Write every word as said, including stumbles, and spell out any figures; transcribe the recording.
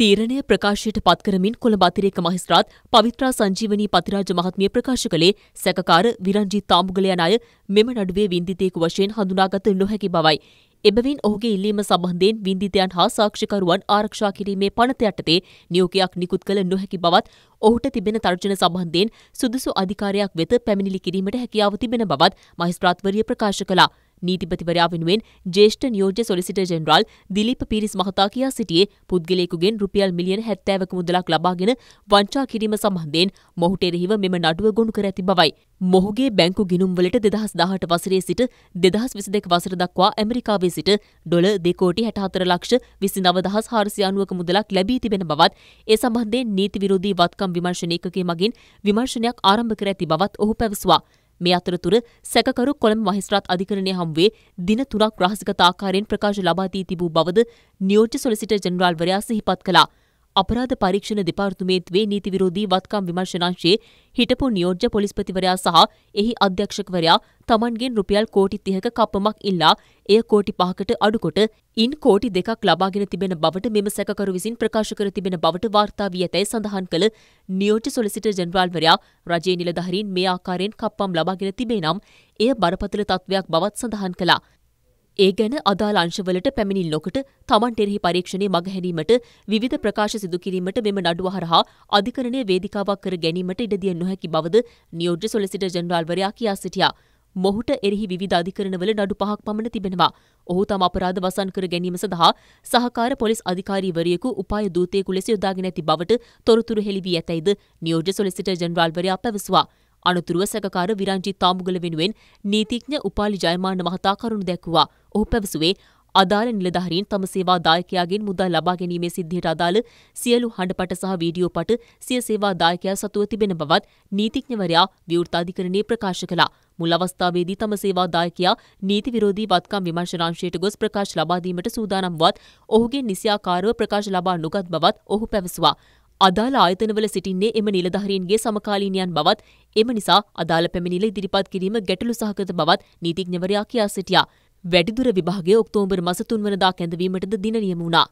තීරණය ප්‍රකාශයට පත් කරමින් කොළඹ අතිරේක මහේස්ත්‍රාත් පවිත්‍රා සංජීවනී පතිරාජ මහත්මිය ප්‍රකාශ කළේ සැකකාර විරංජිත් තාඹුගල යන අය මෙම නඩුවේ වින්දිතයෙකු වශයෙන් හඳුනාගත නොහැකි බවයි. එබැවින් ඔහුගේ ඉල්ලීම සම්බන්ධයෙන් වින්දිතයන් හා සාක්ෂිකරුවන් ආරක්ෂා කිරීමේ පනත යටතේ නියෝගයක් නිකුත් කළ නොහැකි බවත් ඔහුට තිබෙන තර්ජන සම්බන්ධයෙන් සුදුසු අධිකාරියක් වෙත පැමිණිලි කිරීමට හැකියාව තිබෙන බවත් මහේස්ත්‍රාත්වරිය ප්‍රකාශ කළා. नीतिपतिवरया विनुवेन ज्येष्ठ नियोज्य सोलिसिटर जनरल दिलीप पीरिस महता किया सिटिये पुद्गलयेकुගෙන් රුපියල් මිලියන හැත්තෑවක මුදලක් ලබාගෙන වංචා කිරීම සම්බන්ධයෙන් මොහුට එරෙහිව මෙම නඩුව ගොනු කර ඇති බවයි. මොහුගේ බැංකු ගිණුම්වලට දෙදහස් දහඅට වසරේ සිට දෙදහස් විසිදෙක වසර දක්වා ඇමරිකාවේ සිට ඩොලර් දෙකෝටි හැටහතර ලක්ෂ විසිනවය දහස් හාරසිය අනවක මුදලක් ලැබී තිබෙන බවත් ඒ සම්බන්ධයෙන් නීති විරෝධී වත්කම් විමර්ශන ඒකකයේ මගින් විමර්ශනයක් ආරම්භ කර ඇති බවත් ඔහු පැවසුවා. මේ අතරතුර සැකකරු කොළඹ මහේස්ත්‍රාත් අධිකරණයේ හමුවේ දින තුනක් රහසිගත ආකාරයෙන් ප්‍රකාශ ලබා දී තිබූ බවද නියෝජ්‍ය සොලිසිටර් ජෙනරාල්වරයා සිහිපත් කළා. අපරාධ පරීක්ෂණ දෙපාර්තමේන්තුවේ නීති විරෝධී වත්කම් විමර්ශනාංශයේ හිටපු නියෝජ්‍ය පොලිස්පතිවරයා සහ එහි අධ්‍යක්ෂකවරයා තමන්ගෙන් රුපියල් කෝටි තිහක කප්පමක් ඉල්ලා එය කෝටි පහකට අඩුකොට ඉන් කෝටි දෙකක් ලබාගෙන තිබෙන බවට මෙම සැකකරු විසින් ප්‍රකාශ කර තිබෙන බවට වාර්තා වී ඇතැයි සඳහන් කළ නියෝජ්‍ය සොලිසිටර් ජෙනරාල්වරයා රජයේ නිලධාරීන් මේ ආකාරයෙන් කප්පම් ලබාගෙන තිබේ නම් එය බරපතල තත්වයක් බවත් සඳහන් කළා. ඒ ගැන අදාළ අංශවලට පැමිණිල් නොකොට තමන්ට එරෙහි පරීක්ෂණය මගහැරීමට විවිධ ප්‍රකාශ සිදු කිරීමට මෙම නඩුව හරහා අධිකරණයේ වේදිකාවක් කර ගැනීමට ඉඩ දිය නොහැකි බවද නියෝජ්‍ය සොලිසිටර් ජෙනරාල්වරයා කියා සිටියා. මොහුට එරෙහි විවිධ අධිකරණවල නඩු පහක් පමණ තිබෙනවා. ඔහු තම අපරාධ වසන් කර ගැනීම සඳහා සහකාර පොලිස් අධිකාරීවරියකු උපාය දූතයෙකු ලෙස යොදාගෙන ඇති බවට තොරතුරු හෙළි වී ඇතැයිද නියෝජ්‍ය සොලිසිටර් ජෙනරාල්වරයා පැවසුවා. අනතුරුව සැකකාර විරංජිත් තාඹුගල වෙනුවෙන් නීතිඥ උපාලි ජයමාන මහතා කරුණු දැක්වුවා. ඔහු පැවසුවේ අදාළ නිලධාරීන් තම සේවා දායකයාගෙන් මුදල් ලබා ගැනීමේ සිද්ධියට අදාළ සියලු හඬපට සහ වීඩියෝ පට සිය සේවා දායකයා සතුව තිබෙන බවත් නීතිඥවරයා විවෘත අධිකරණයේ ප්‍රකාශ කළා. මුල් අවස්ථාවේදී තම සේවා දායකයා නීති විරෝධී වත්කම් විමර්ශනාංශයට ගොස් ප්‍රකාශ ලබා දීමට සූදානම් වත් ඔහුගේ නිසියාකාරව ප්‍රකාශ ලබා නොගත් බවත් ඔහු පැවසුවා. අදාළ ආයතනවල සිටින්නේ එම නිලධාරීන්ගේ සමකාලීනයන් බවත් එම නිසා අදාළ පැමිණිල්ල ඉදිරිපත් කිරීම ගැටලු සහගත බවත් නීතිඥවරයා කියා සිටියා. වැඩිදුර විභාගය ඔක්තෝබර් මස තුන්වනදා කැඳවීමටද දින නියම වුණා.